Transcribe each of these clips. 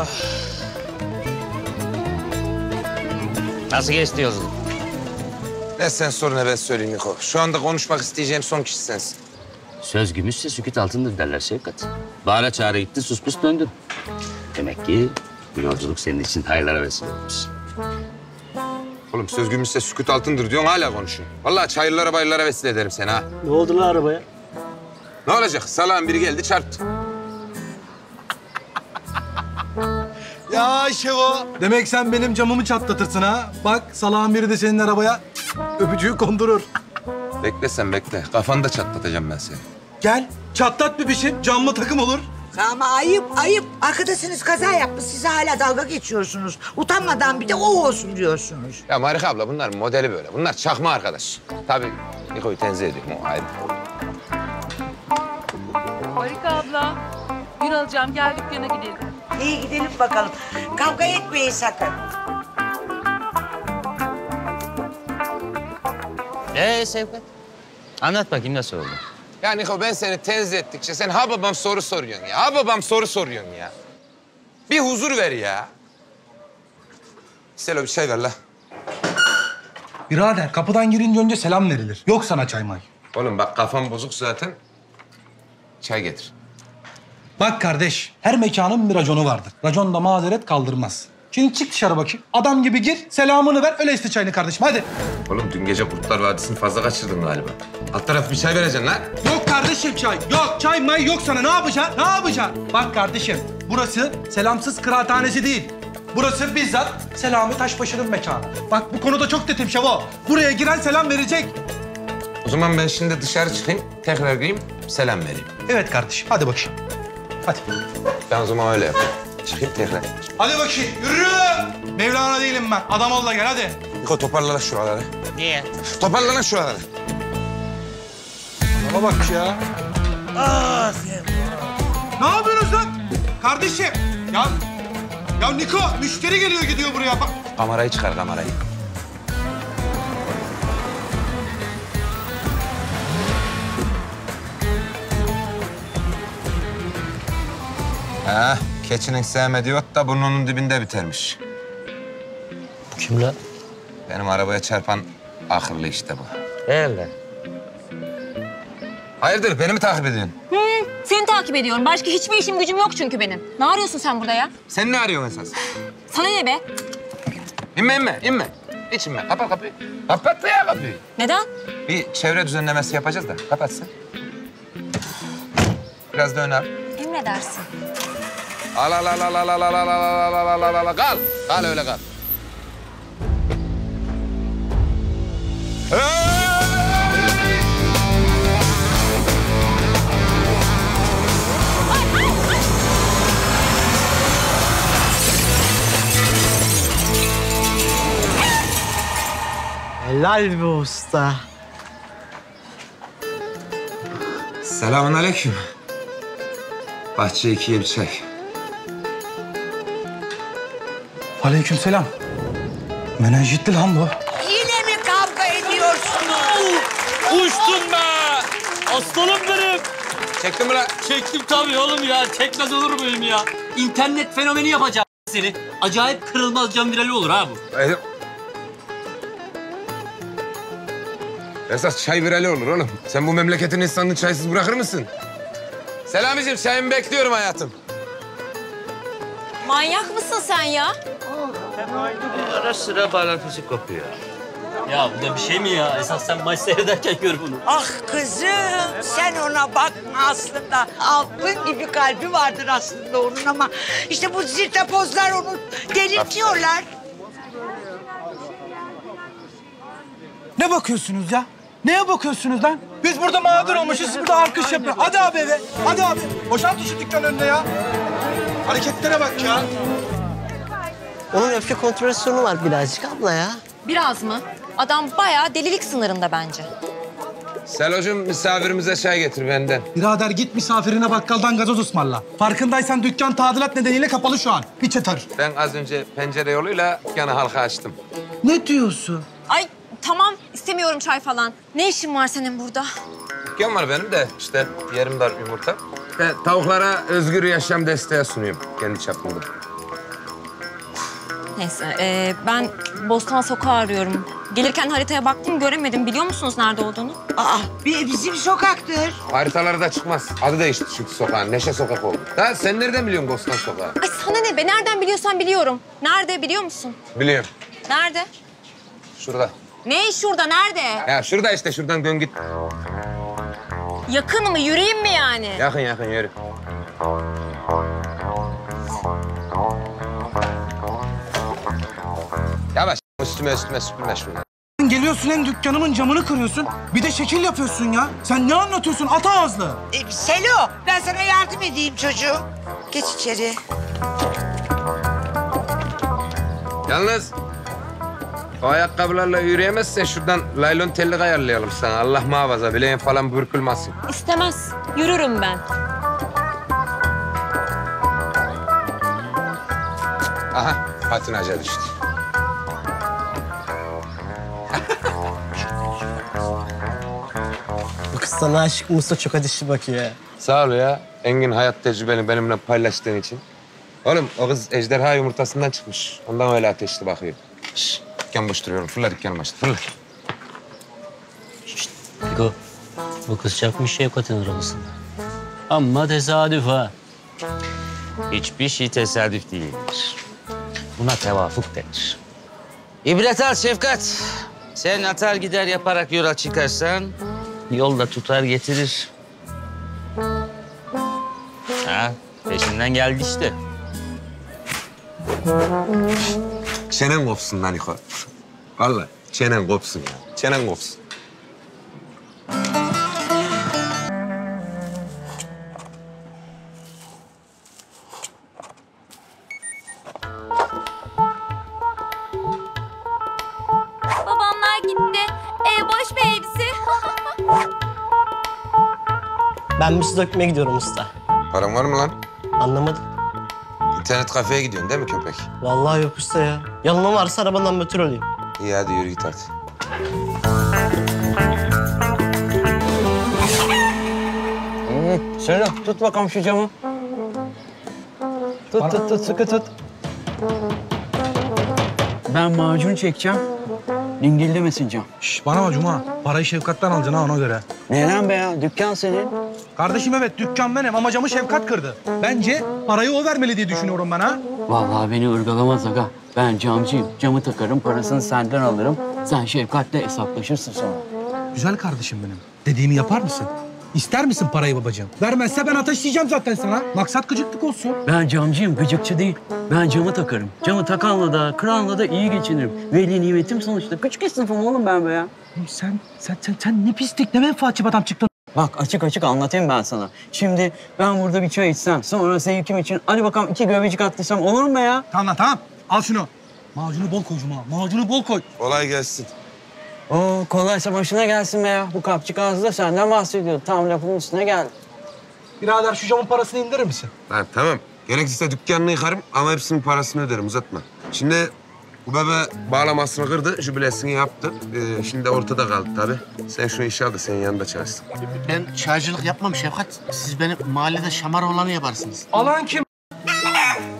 ya. Nasıl geçti yolculuk? Ne sen sor ne ben söyleyeyim Niko. Şu anda konuşmak isteyeceğim son kişi sensin. Söz gümüşse sükut altındır derler Şevkat. Bağıra çağıra gitti, sus pus döndün. Demek ki bu yolculuk senin için hayırlara vesile olmuş. Oğlum söz gümüşse sükut altındır diyorsun hala konuşuyorsun. Vallahi çayırlara bayırlara vesile ederim seni ha. Ne oldu lan arabaya? Ne olacak? Salağın biri geldi çarptı. Ya Şevo. Demek sen benim camımı çatlatırsın ha. Bak salağın biri de senin arabaya öpücüğü kondurur. Bekle sen bekle. Kafanı da çatlatacağım ben seni. Gel çatlat bebişim. Camla takım olur. Ama ayıp ayıp. Arkadaşınız kaza yapmış. Size hala dalga geçiyorsunuz. Utanmadan bir de o olsun diyorsunuz. Ya Marika abla bunların modeli böyle. Bunlar çakma arkadaş. Tabii Niko'yu tenzih ediyorum. O ayrı. Marika abla. Gün alacağım. Gel dükkana gidelim. İyi gidelim bakalım. Kavga etmeyin sakın. Sevkat? Anlat bakayım nasıl oldu? Ya Niko ben seni tenzih ettikçe sen ha babam soru soruyorsun ya. Ha babam soru soruyorsun ya. Bir huzur ver ya. Selo bir çay ver la. Birader kapıdan girince önce selam verilir. Yok sana çay may. Oğlum bak kafam bozuk zaten. Çay getir. Bak kardeş, her mekanın bir raconu vardır. Racon da mazeret kaldırmaz. Şimdi çık dışarı bakayım. Adam gibi gir, selamını ver, öyle iste çayını kardeşim, hadi. Oğlum dün gece Kurtlar Vadisi'ni fazla kaçırdın galiba. Alt tarafı bir çay vereceksin lan. Yok kardeşim çay, yok çay may yok sana. Ne yapacaksın, ne yapacaksın? Bak kardeşim, burası selamsız kıraathanesi değil. Burası bizzat Selami Taşbaşı'nın mekanı. Bak bu konuda çok detim Şevo. Buraya giren selam verecek. O zaman ben şimdi dışarı çıkayım, tekrar gireyim, selam vereyim. Evet kardeşim, hadi bakayım. Hadi. Ben o zaman öyle yapayım. Çıkayım tekrar. Hadi bakayım, yürü! Mevlana değilim ben. Adam ol da gel, hadi. Niko, toparla şuraları. Niye? Toparla lan şuraları. Bana bak ya. Aa, sen... Ne yapıyorsunuz lan? Kardeşim, ya Niko, müşteri geliyor gidiyor buraya bak. Kamerayı çıkar, kamerayı. Ha, keçinin sevmediği ot da burnunun dibinde bitermiş. Bu kim lan? Benim arabaya çarpan akıllı işte bu. Öyle. Hayırdır, beni mi takip ediyorsun? Seni takip ediyorum. Başka hiçbir işim gücüm yok çünkü benim. Ne arıyorsun sen burada ya? Sen ne arıyorsun esas? Sana ne be? İnme. Hiç inme. Kapat kapıyı. Kapat ya kapıyı. Neden? Bir çevre düzenlemesi yapacağız da. Kapatsın. Biraz da öne al. Emredersin. Al. Kal öyle kal. Helal be usta. Selamünaleyküm. Bahçe ikiye bir çay. Aleykümselam. Menenjitli lan bu. Yine mi kavga ediyorsunuz? Uçtun be! Aslanım benim. Çektin mi lan? Çektim tabii oğlum ya. Çekmez olur muyum ya? İnternet fenomeni yapacağım seni. Acayip kırılmaz cam virali olur ha bu. Esas çay virali olur oğlum. Sen bu memleketin insanını çaysız bırakır mısın? Selamicim çayımı bekliyorum hayatım. Manyak mısın sen ya? Sen ayda bir ara sıra bağlantısı kopuyor. Ya bu da bir şey mi ya? Esas sen maç seyrederken gör bunu. Ah kızım sen ona bakma aslında. Altın gibi kalbi vardır aslında onun ama... ...işte bu zirte pozlar onu delirtiyorlar. Ne bakıyorsunuz ya? Neye bakıyorsunuz lan? Biz burada mağdur olmuşuz, siz burada alkış yapıyor. Hadi abi eve, hadi abi. Boşalt şu dükkanın önüne ya. Hareketlere bak ya. Onun öfke kontrol sorunu var birazcık abla ya. Biraz mı? Adam bayağı delilik sınırında bence. Selocum misafirimize çay getir benden. Birader git misafirine bakkaldan gazoz ısmarla. Farkındaysan dükkan tadilat nedeniyle kapalı şu an. Bir çatar. Ben az önce pencere yoluyla dükkanı halka açtım. Ne diyorsun? Ay tamam istemiyorum çay falan. Ne işin var senin burada? Dükkan var benim de işte yerim dar yumurta. Tavuklara özgür yaşam desteği sunuyorum kendi çapımda. Neyse, ben Bostan Sokağı arıyorum. Gelirken haritaya baktım, göremedim. Biliyor musunuz nerede olduğunu? Aa, bizim sokaktır. Haritalara da çıkmaz. Adı değişti çünkü sokağın. Neşe Sokak oldu. Ha, sen nereden biliyorsun Bostan Sokağı? Ay sana ne be? Nereden biliyorsan biliyorum. Nerede biliyor musun? Biliyorum. Nerede? Şurada. Ne şurada? Nerede? Ya şurada işte. Şuradan dön git. Yakın mı? Yürüyeyim mi yani? Yakın yakın yürü. Yavaş. Üstüme süpürme şurada. Geliyorsun hem dükkanımın camını kırıyorsun, bir de şekil yapıyorsun ya. Sen ne anlatıyorsun at ağızlı? Selo, ben sana yardım edeyim çocuğum. Geç içeri. Yalnız o ayakkabılarla yürüyemezsen şuradan laylon tellik ayarlayalım sana. Allah muhafaza, bileğin falan bürkülmasın. İstemez, yürürüm ben. Aha, patinaja düştü. Sana aşık Musa çok ateşli bakıyor. Sağ ol ya. Engin hayat tecrübeni benimle paylaştığın için. Oğlum o kız ejderha yumurtasından çıkmış. Ondan öyle ateşli bakıyor. Şşş. Dükkan boş duruyorum. Fırla dükkanı başla. Fırla. Şşşt. Fiko. Bu kız çakmış Şevkat'ın arabasında. Amma tesadüf ha. Hiçbir şey tesadüf değildir. Buna tevafuk denir. İbret al Şefkat. Sen atar gider yaparak yola çıkarsan... Yolda tutar getirir. Ha, peşinden geldi işte. Çenen kopsun lan Niko. Vallahi çenen kopsun ya. Çenen kopsun. Ben bir su dökmeye gidiyorum usta. Param var mı lan? Anlamadım. İnternet kafeye gidiyorsun değil mi köpek? Vallahi yok usta ya. Yanıma varsa arabandan motor olayım. İyi hadi yürü git artık. Söyle tut bakalım şu camı. Tut tut sıkı tut. Ben macun çekeceğim. Dingildemesin cam. Şş, bana bak Cuma. Parayı Şefkat'tan alacaksın ha ona göre. Ne lan be ya? Dükkan senin. Kardeşim evet dükkan benim ama camı Şefkat kırdı. Bence parayı o vermeli diye düşünüyorum ben ha. Vallahi beni ırgalamaz aga. Ben camcıyım. Camı takarım, parasını senden alırım. Sen Şefkat'le hesaplaşırsın sonra. Güzel kardeşim benim. Dediğimi yapar mısın? İster misin parayı babacığım? Vermezse ben ateşleyeceğim zaten sana. Maksat gıcıklık olsun. Ben camcıyım, gıcıkçı değil. Ben camı takarım. Camı takanla da, kıranla da iyi geçinirim. Veli nimetim sonuçta. Küçük esnafım oğlum ben be ya. Sen ne pislik, ne menfaatçı adam çıktın. Bak açık anlatayım ben sana. Şimdi ben burada bir çay içsem, sonra sevgilim için hadi bakalım 2 göbecik attıysam olur mu be ya? Tamam. Al şunu. Macunu bol koy Cuma. Macunu bol koy. Kolay gelsin. Oo, kolaysa başına gelsin be ya. Bu kapçık ağzı da senden bahsediyor. Tam lafının üstüne geldi. Birader şu camın parasını indirir misin? Ha, tamam. Gerekirse dükkanını yıkarım ama hepsinin parasını öderim. Uzatma. Şimdi bu bebe bağlamasını kırdı, jübilesini yaptı. Şimdi ortada kaldı tabii. Sen şunu işe al da senin yanında çalışsın. Ben çaycılık yapmam Şefkat. Siz benim mahallede şamar olanı yaparsınız. Alan kim?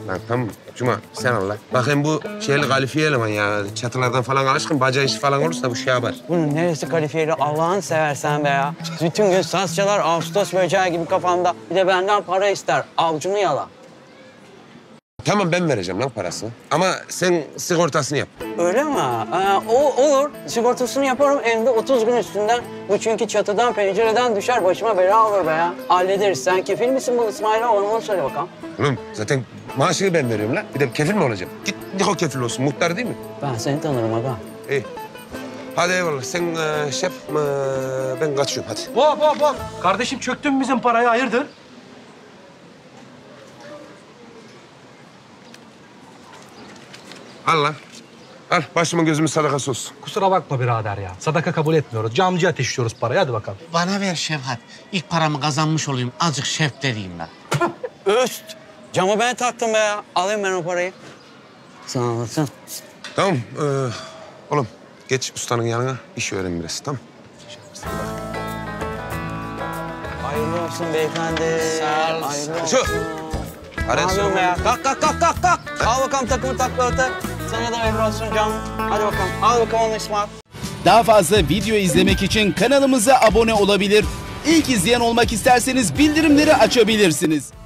Ha, tamam Cuma sen al lan. Bakayım bu şeyli kalifiye eleman ya. Çatılardan falan alışkın bacağı işi falan olursa bu şey yapar. Bunun neresi kalifiyeli Allah'ını seversen be ya. Bütün gün sazçalar Ağustos böceği gibi kafamda. Bir de benden para ister. Avcunu yala. Tamam ben vereceğim lan parasını. Ama sen sigortasını yap. Öyle mi? Olur. Sigortasını yaparım hem de 30 gün üstünden. Bu çünkü çatıdan pencereden düşer başıma bela olur be ya. Hallederiz. Sen kefil misin bu İsmail'e? Onu söyle bakalım. Oğlum zaten maaşını ben veriyorum lan. Bir de kefil mi olacağım? Git Niko kefil olsun. Muhtar değil mi? Ben seni tanırım aga. İyi. Hadi eyvallah. Sen şef ben kaçıyorum hadi. Bak. Kardeşim çöktün bizim parayı hayırdır? Al lan. Al başımın gözümün sadakası olsun. Kusura bakma birader ya. Sadaka kabul etmiyoruz. Camcı ateşliyoruz parayı. Hadi bakalım. Bana ver Şefkat. İlk paramı kazanmış olayım. Azıcık şef vereyim ben. Öst. Camı ben taktım be ya. Alayım ben o parayı. Sana anlatsın. Tamam. Oğlum geç ustanın yanına. İş öğren biraz tamam. Hayırlı olsun beyefendi. Sağ ol. Hayırlı olsun. Şu. Ne yapıyorsun be ya? Kalk. Al bakalım takımı takla atar. Sana da Ebru sunacağım. Hadi bakalım. Al bakalım onu İsmail. Daha fazla video izlemek için kanalımıza abone olabilir. İlk izleyen olmak isterseniz bildirimleri açabilirsiniz.